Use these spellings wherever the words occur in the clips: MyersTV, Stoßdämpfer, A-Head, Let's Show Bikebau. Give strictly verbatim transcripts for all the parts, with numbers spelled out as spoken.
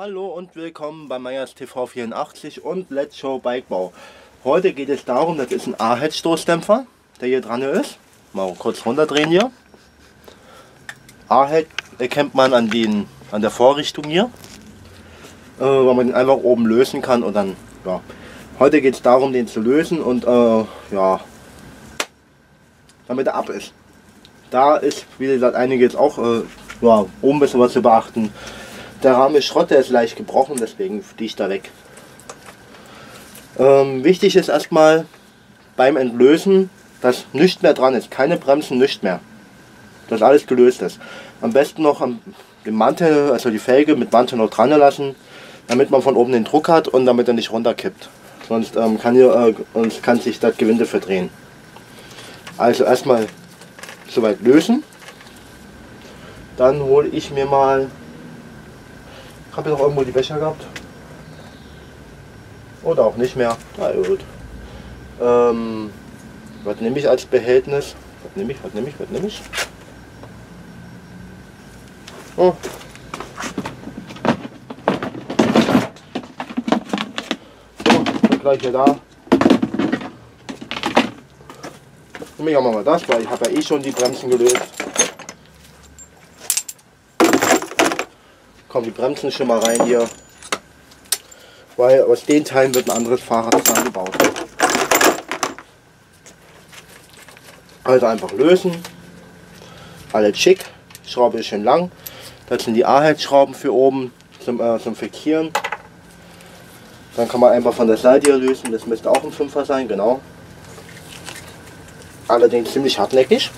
Hallo und willkommen bei Meyers T V vierundachtzig und Let's Show Bikebau. Heute geht es darum, das ist ein A-Head Stoßdämpfer, der hier dran ist. Mal kurz runterdrehen hier. A-Head erkennt man an, den, an der Vorrichtung hier, äh, weil man den einfach oben lösen kann und dann, ja. Heute geht es darum, den zu lösen und äh, ja, damit er ab ist. Da ist, wie gesagt, einiges auch äh, ja, oben ein bisschen was zu beachten. Der Rahmen ist Schrott, der ist leicht gebrochen, deswegen fliege ich da weg. Ähm, wichtig ist erstmal beim Entlösen, dass nichts mehr dran ist, keine Bremsen, nichts mehr. Dass alles gelöst ist. Am besten noch am, den Mantel, also die Felge mit Mantel noch dran lassen, damit man von oben den Druck hat und damit er nicht runterkippt. Sonst ähm, kann, hier, äh, kann sich das Gewinde verdrehen. Also erstmal soweit lösen. Dann hole ich mir mal... Ich habe noch irgendwo die Becher gehabt. Oder auch nicht mehr. Na gut. Ähm, was nehme ich als Behältnis? Was nehme ich? Was nehme ich? Was nehme ich? Oh. So, gleich hier da. Nehme ich auch mal das, weil ich habe ja eh schon die Bremsen gelöst. Komm, die Bremsen schon mal rein hier. Weil aus den Teilen wird ein anderes Fahrrad zusammengebaut. Also einfach lösen. Alles schick. Schraube ist schön lang. Das sind die A-Head-Schrauben für oben zum, äh, zum Fixieren. Dann kann man einfach von der Seite hier lösen. Das müsste auch ein Fünfer sein, genau. Allerdings ziemlich hartnäckig.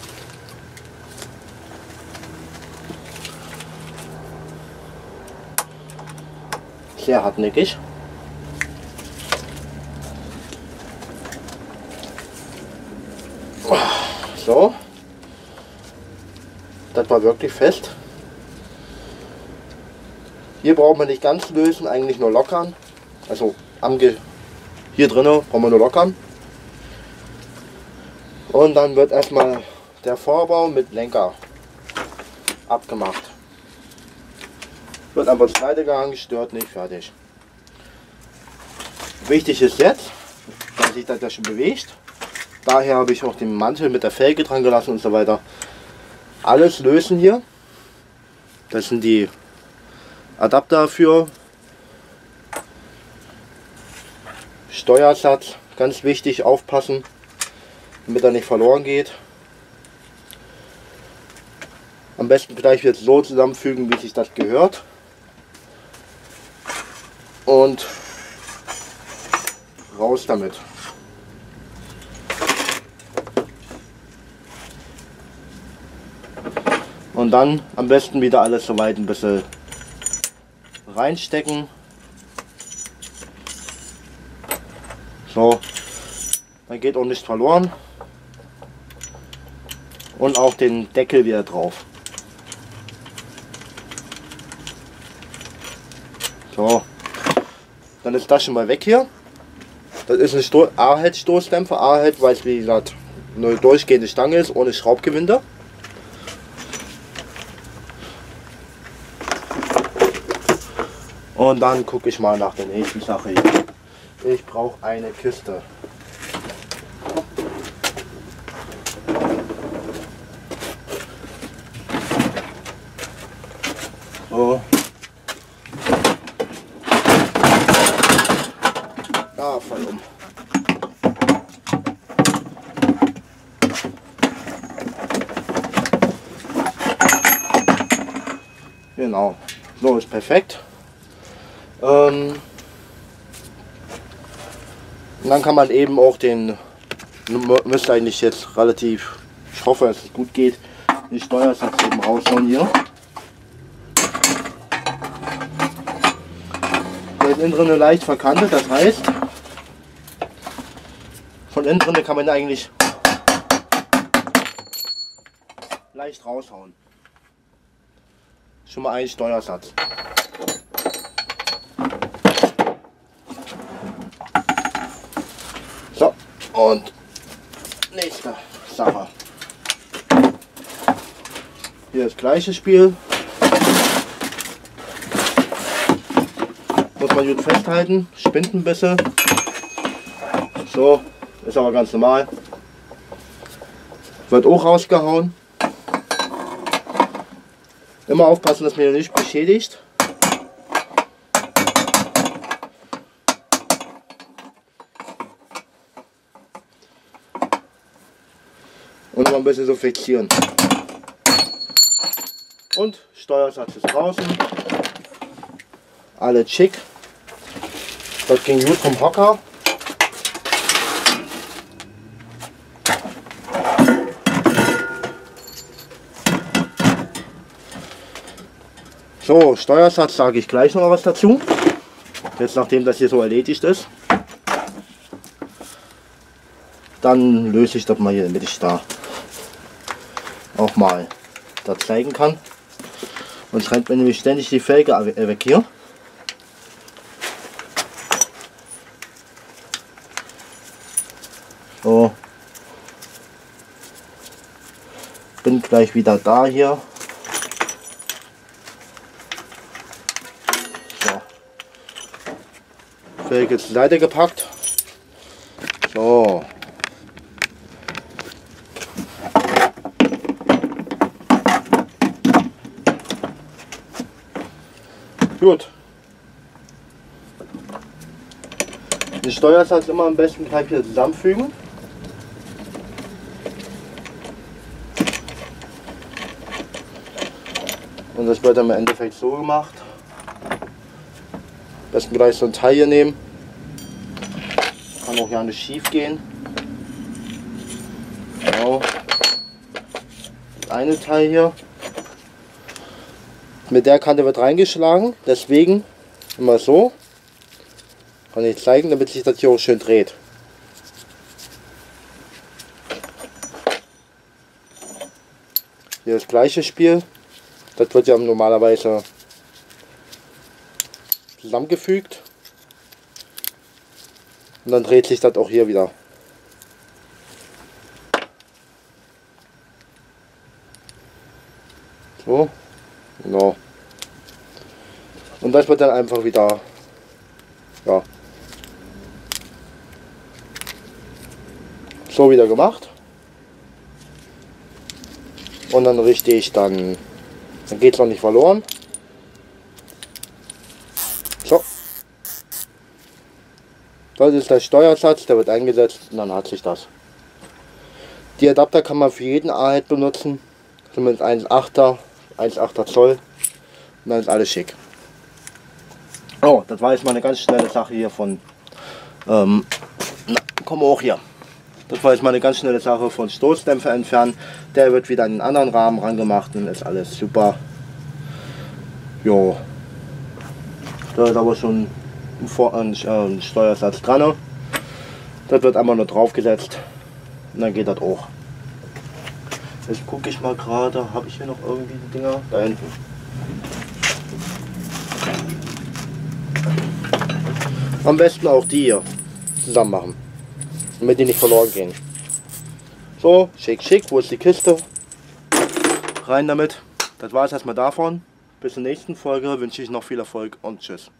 Sehr hartnäckig. So. Das war wirklich fest. Hier braucht man nicht ganz lösen, eigentlich nur lockern. Also am Ge hier drinnen brauchen wir nur lockern. Und dann wird erstmal der Vorbau mit Lenker abgemacht. Wird aber zur Seite gehangen, stört nicht, fertig. Wichtig ist jetzt, dass sich das ja schon bewegt. Daher habe ich auch den Mantel mit der Felge dran gelassen und so weiter. Alles lösen hier. Das sind die Adapter für Steuersatz. Ganz wichtig, aufpassen, damit er nicht verloren geht. Am besten gleich jetzt so zusammenfügen, wie sich das gehört. Und raus damit. Und dann am besten wieder alles soweit ein bisschen reinstecken. So, dann geht auch nichts verloren. Und auch den Deckel wieder drauf. So, dann ist das schon mal weg hier. Das ist ein A-Head Stoßdämpfer. A-Head, weil es wie gesagt eine durchgehende Stange ist, ohne Schraubgewinde. Und dann gucke ich mal nach der nächsten Sache hier. Ich brauche eine Kiste. So. Ah, voll um. Genau, so ist perfekt. Ähm, und dann kann man eben auch den, müsste eigentlich jetzt relativ, ich hoffe, dass es gut geht, den Steuersatz eben raushauen hier. Der ist innen drin leicht verkantet, das heißt, von innen drin kann man eigentlich leicht raushauen. Schon mal ein Steuersatz. So, und nächste Sache. Hier das gleiche Spiel. muss man gut festhalten, spinnt ein bisschen. So, ist aber ganz normal. Wird auch rausgehauen. Immer aufpassen, dass man ihn nicht beschädigt. Und mal ein bisschen so fixieren. Und Steuersatz ist draußen. Alles schick. Das ging gut vom Hocker. So, Steuersatz sage ich gleich noch mal was dazu. Jetzt nachdem das hier so erledigt ist. Dann löse ich das mal hier, damit ich da auch mal da zeigen kann. Sonst rennt mir nämlich ständig die Felge weg hier. So. Bin gleich wieder da hier. So. Felge zur Seite gepackt. So. Gut. Den Steuersatz immer am besten gleich hier zusammenfügen. Und das wird dann im Endeffekt so gemacht. Am besten gleich so ein Teil hier nehmen. Kann auch ja nicht schief gehen. Genau. Das eine Teil hier. Mit der Kante wird reingeschlagen, deswegen immer so. Kann ich zeigen, damit sich das hier auch schön dreht. Hier das gleiche Spiel. Das wird ja normalerweise zusammengefügt. Und dann dreht sich das auch hier wieder. So. Genau. Und das wird dann einfach wieder, ja, so wieder gemacht. Und dann richte ich dann, dann geht es noch nicht verloren. So. Das ist der Steuersatz, der wird eingesetzt und dann hat sich das. Die Adapter kann man für jeden A-Head benutzen, zumindest eins Komma achter. eins Komma achter Zoll und dann ist alles schick. Oh, das war jetzt mal eine ganz schnelle Sache hier von ähm, na, komm hoch hier. Das war jetzt mal eine ganz schnelle Sache von Stoßdämpfer entfernen. Der wird wieder in einen anderen Rahmen ran gemacht und ist alles super. Jo. Da ist aber schon ein, Vor ein, ein Steuersatz dran. Das wird einmal nur draufgesetzt und dann geht das auch. Jetzt gucke ich mal gerade, habe ich hier noch irgendwie die Dinger? Da hinten. Am besten auch die hier zusammen machen, damit die nicht verloren gehen. So, schick, schick, wo ist die Kiste? Rein damit. Das war es erstmal davon. Bis zur nächsten Folge wünsche ich noch viel Erfolg und tschüss.